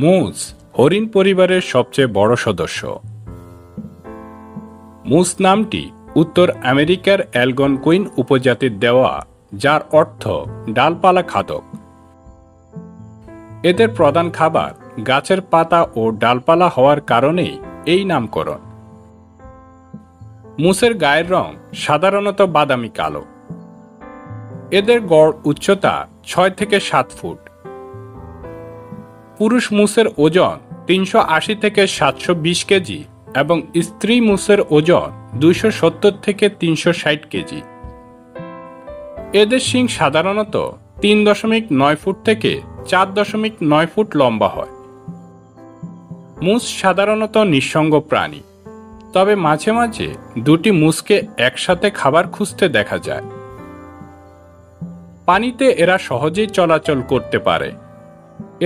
মুস হরিণ পরিবারের সবচেয়ে বড় সদস্য। মুস নামটি উত্তর আমেরিকার অ্যালগনকুইন উপজাতির দেওয়া, যার অর্থ ডালপালা খাদক। এদের প্রধান খাবার গাছের পাতা ও ডালপালা হওয়ার কারণেই এই নামকরণ। মুসের গায়ের রং সাধারণত বাদামি কালো। এদের গড় উচ্চতা 6 থেকে 7 ফুট। পুরুষ মুসের ওজন 380 থেকে 720 কেজি এবং স্ত্রী মুসের ওজন 270 থেকে 360 কেজি। এদের শিং সাধারণত 3.9 ফুট থেকে 4.9 ফুট লম্বা হয়। মুস সাধারণত নিঃসঙ্গ প্রাণী, তবে মাঝে মাঝে দুটি মুসকে একসাথে খাবার খুঁজতে দেখা যায়। পানিতে এরা সহজেই চলাচল করতে পারে।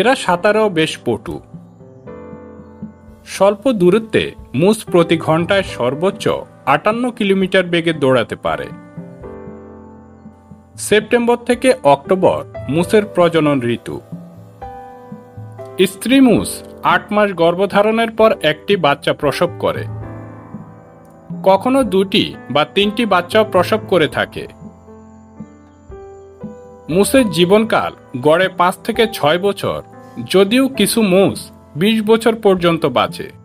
এরা সাঁতারেও বেশ পটু। স্বল্প দূরত্বে মুস প্রতি ঘন্টায় সর্বোচ্চ 58 কিলোমিটার বেগে দৌড়াতে পারে। সেপ্টেম্বর থেকে অক্টোবর মুসের প্রজনন ঋতু। স্ত্রী মুস 8 মাস গর্ভধারণের পর একটি বাচ্চা প্রসব করে, কখনো 2টি বা 3টি বাচ্চাও প্রসব করে থাকে। মুসের জীবনকাল গড়ে 5 থেকে 6 বছর, যদিও কিছু মুস 20 বছর পর্যন্ত বাঁচে।